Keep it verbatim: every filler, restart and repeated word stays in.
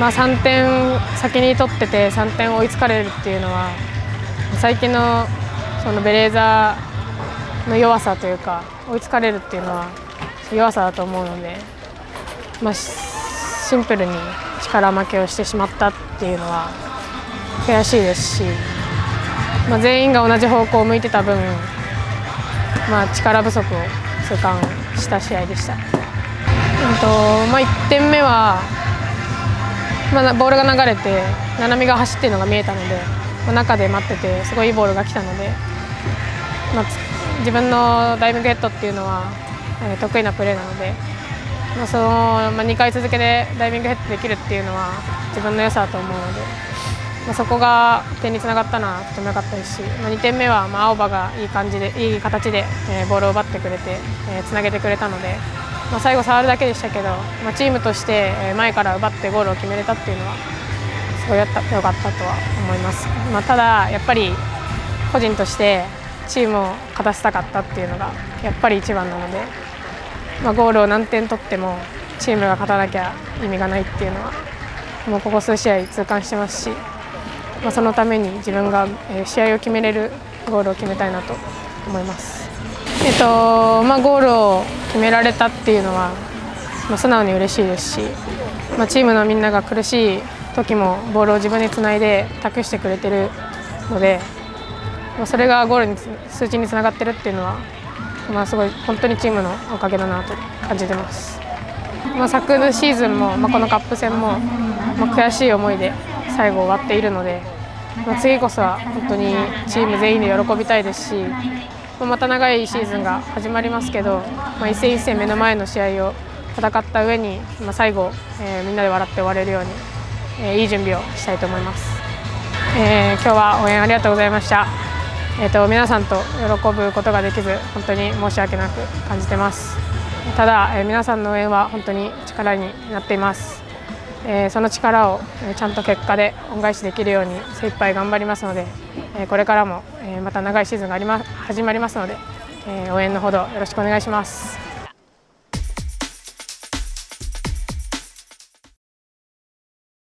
まあ、さんてん先に取っててさんてん追いつかれるっていうのは最近 の, そのベレーザの弱さというか追いつかれるっていうのは弱さだと思うので、まあ、シンプルに力負けをしてしまったっていうのは悔しいですし、まあ、全員が同じ方向を向いてた分、まあ、力不足を痛感した試合でした。とまあ、いってんめは、まあ、ボールが流れて七海が走っているのが見えたので、まあ、中で待っててすごいいいボールが来たので、まあ、自分のダイビングヘッドっていうのは得意なプレーなので、まあそのまあ、にかい続けてダイビングヘッドできるっていうのは自分の良さだと思うので、まあ、そこが点につながったのはとても良かったですし、まあ、にてんめはまあ青葉がいい感じでいい形でボールを奪ってくれてつなげてくれたので、まあ、最後触るだけでしたけど、まあ、チームとして前から奪ってゴールを決めれたっていうのはすごい良かったとは思います。まあ、ただやっぱり個人としてチームを勝たせたかったっていうのがやっぱり一番なので、まあ、ゴールを何点取ってもチームが勝たなきゃ意味がないっていうのはもうここ数試合痛感してますし、まあ、そのために自分が試合を決めれるゴールを決めたいなと思います。えっとまあ、ゴールを決められたっていうのは、まあ、素直に嬉しいですし、まあ、チームのみんなが苦しい時もボールを自分につないで託してくれているので、まあ、それがゴールに数値につながっているっていうのは、まあ、すごい本当にチームのおかげだなと感じています。まあ、昨シーズンも、まあ、このカップ戦も、まあ、悔しい思いで最後終わっているので、まあ、次こそは本当にチーム全員で喜びたいですし、また長いシーズンが始まりますけど、まあ、一戦一戦目の前の試合を戦った上に、まあ、最後、えー、みんなで笑って終われるように、えー、いい準備をしたいと思います、えー、今日は応援ありがとうございました、えーと、皆さんと喜ぶことができず本当に申し訳なく感じてます。ただ、えー、皆さんの応援は本当に力になっています、えー、その力をちゃんと結果で恩返しできるように精一杯頑張りますので、これからもまた長いシーズンが始まりますので、応援のほどよろしくお願いします。